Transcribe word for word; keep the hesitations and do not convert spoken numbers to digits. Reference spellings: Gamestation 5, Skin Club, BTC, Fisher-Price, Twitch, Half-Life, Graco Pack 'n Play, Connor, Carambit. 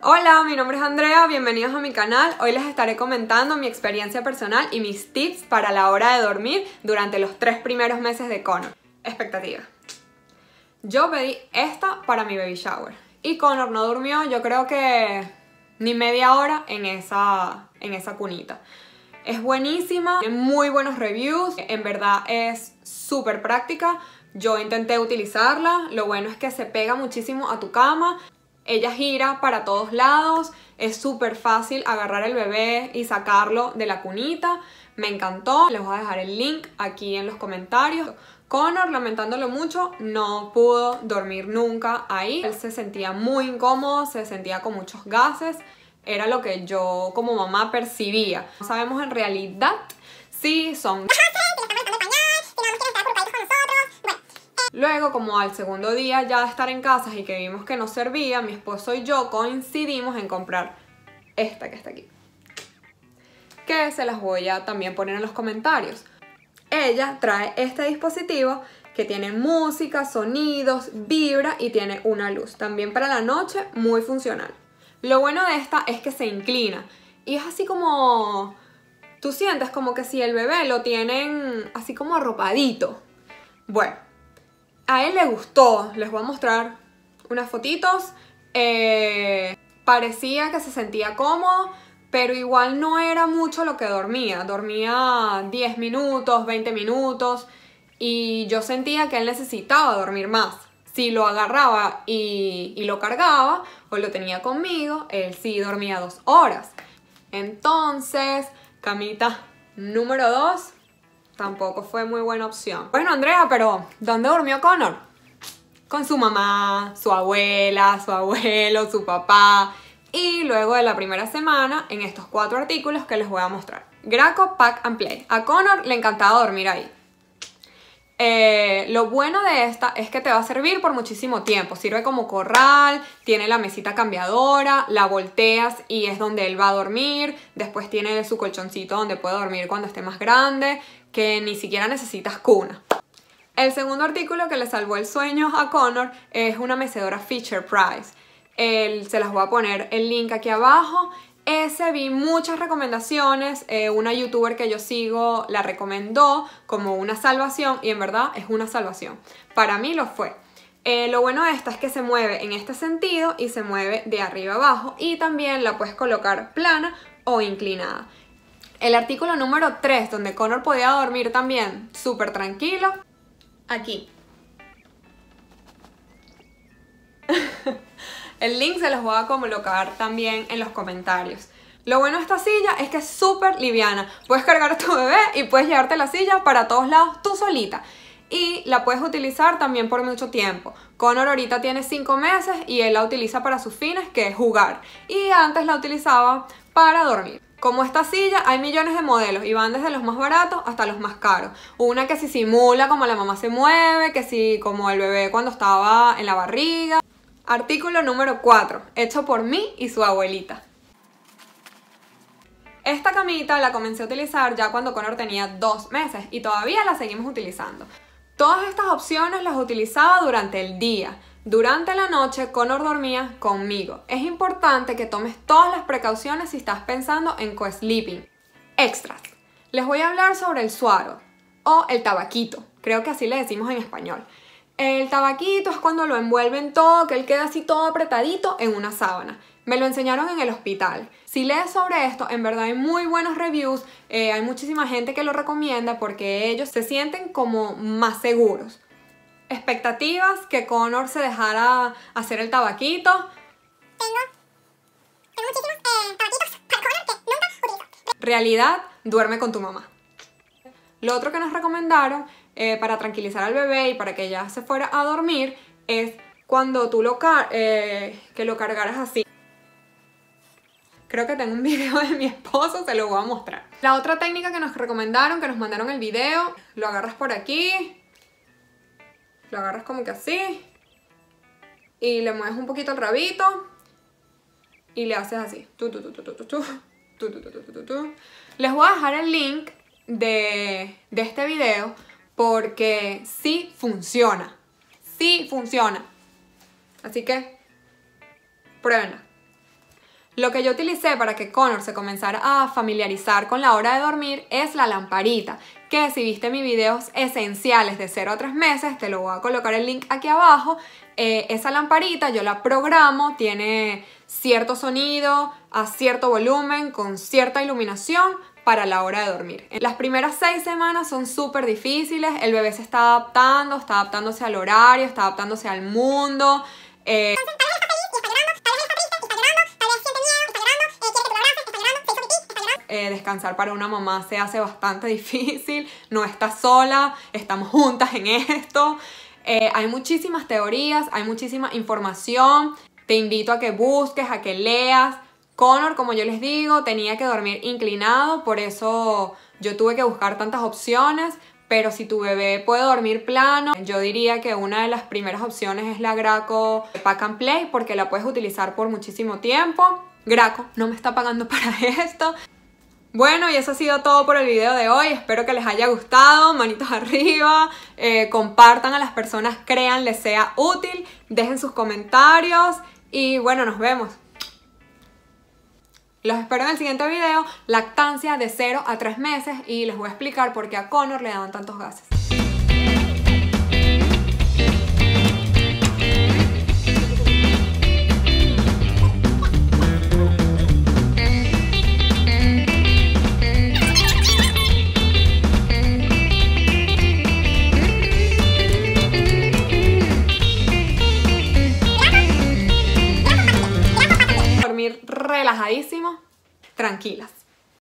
Hola, mi nombre es Andrea, bienvenidos a mi canal. Hoy les estaré comentando mi experiencia personal y mis tips para la hora de dormir durante los tres primeros meses de Connor. Expectativas. Yo pedí esta para mi baby shower y Connor no durmió, yo creo que ni media hora en esa, en esa cunita. Es buenísima, tiene muy buenos reviews, en verdad es súper práctica. Yo intenté utilizarla, lo bueno es que se pega muchísimo a tu cama. Ella gira para todos lados, es súper fácil agarrar el bebé y sacarlo de la cunita. Me encantó, les voy a dejar el link aquí en los comentarios. Connor, lamentándolo mucho, no pudo dormir nunca ahí. Él se sentía muy incómodo, se sentía con muchos gases. Era lo que yo como mamá percibía. No sabemos en realidad si son... Luego, como al segundo día ya de estar en casa y que vimos que no servía, mi esposo y yo coincidimos en comprar esta que está aquí, que se las voy a también poner en los comentarios. Ella trae este dispositivo que tiene música, sonidos, vibra y tiene una luz. También para la noche, muy funcional. Lo bueno de esta es que se inclina y es así como... Tú sientes como que si el bebé lo tienen así como arropadito. Bueno. A él le gustó, les voy a mostrar unas fotitos, eh, parecía que se sentía cómodo, pero igual no era mucho lo que dormía, dormía diez minutos, veinte minutos y yo sentía que él necesitaba dormir más. Si lo agarraba y, y lo cargaba o lo tenía conmigo, él sí dormía dos horas. Entonces, camita número dos. Tampoco fue muy buena opción. Bueno, Andrea, pero ¿dónde durmió Connor? Con su mamá, su abuela, su abuelo, su papá. Y luego de la primera semana, en estos cuatro artículos que les voy a mostrar. Graco Pack 'n Play. A Connor le encantaba dormir ahí. Eh, lo bueno de esta es que te va a servir por muchísimo tiempo. Sirve como corral, tiene la mesita cambiadora, la volteas y es donde él va a dormir. Después tiene su colchoncito donde puede dormir cuando esté más grande, que ni siquiera necesitas cuna. El segundo artículo que le salvó el sueño a Connor es una mecedora Fisher-Price. Se las voy a poner el link aquí abajo. Ese vi muchas recomendaciones, eh, una youtuber que yo sigo la recomendó como una salvación y en verdad es una salvación. Para mí lo fue. Eh, lo bueno de esta es que se mueve en este sentido y se mueve de arriba abajo y también la puedes colocar plana o inclinada. El artículo número tres, donde Connor podía dormir también súper tranquilo, aquí. El link se los voy a colocar también en los comentarios. Lo bueno de esta silla es que es súper liviana. Puedes cargar a tu bebé y puedes llevarte la silla para todos lados tú solita. Y la puedes utilizar también por mucho tiempo. Connor ahorita tiene cinco meses y él la utiliza para sus fines, que es jugar. Y antes la utilizaba para dormir. Como esta silla, hay millones de modelos y van desde los más baratos hasta los más caros. Una que si simula como la mamá se mueve, que si como el bebé cuando estaba en la barriga. Artículo número cuatro, hecho por mí y su abuelita. Esta camita la comencé a utilizar ya cuando Connor tenía dos meses y todavía la seguimos utilizando. Todas estas opciones las utilizaba durante el día. Durante la noche Connor dormía conmigo. Es importante que tomes todas las precauciones si estás pensando en co-sleeping. Extras. Les voy a hablar sobre el suaro o el tabaquito, creo que así le decimos en español. El tabaquito es cuando lo envuelven todo, que él queda así todo apretadito en una sábana. Me lo enseñaron en el hospital. Si lees sobre esto, en verdad hay muy buenos reviews, eh, hay muchísima gente que lo recomienda porque ellos se sienten como más seguros. Expectativas, que Connor se dejara hacer el tabaquito. Tengo, tengo muchísimos eh, tabaquitos para Connor que nunca utilizo. Realidad, duerme con tu mamá. Lo otro que nos recomendaron eh, para tranquilizar al bebé y para que ella se fuera a dormir es cuando tú lo, car eh, que lo cargaras así. Creo que tengo un video de mi esposo, se lo voy a mostrar. La otra técnica que nos recomendaron, que nos mandaron el video, lo agarras por aquí, lo agarras como que así y le mueves un poquito el rabito y le haces así. Les voy a dejar el link De, de este video porque sí funciona, sí funciona, así que pruébenla. Lo que yo utilicé para que Connor se comenzara a familiarizar con la hora de dormir es la lamparita, que si viste mis videos esenciales de cero a tres meses, te lo voy a colocar el link aquí abajo. Eh, esa lamparita yo la programo, tiene cierto sonido, a cierto volumen, con cierta iluminación para la hora de dormir. Las primeras seis semanas son súper difíciles, el bebé se está adaptando, está adaptándose al horario, está adaptándose al mundo. Eh, Eh, descansar para una mamá se hace bastante difícil, no estás sola, estamos juntas en esto. Eh, hay muchísimas teorías, hay muchísima información, te invito a que busques, a que leas. Connor, como yo les digo, tenía que dormir inclinado, por eso yo tuve que buscar tantas opciones, pero si tu bebé puede dormir plano, yo diría que una de las primeras opciones es la Graco Pack 'n Play, porque la puedes utilizar por muchísimo tiempo. Graco no me está pagando para esto. Bueno, y eso ha sido todo por el video de hoy. Espero que les haya gustado. Manitos arriba, eh, compartan a las personas, crean les sea útil, dejen sus comentarios y bueno, nos vemos. Los espero en el siguiente video, lactancia de cero a tres meses, y les voy a explicar por qué a Connor le daban tantos gases. Relajadísimo, tranquilas.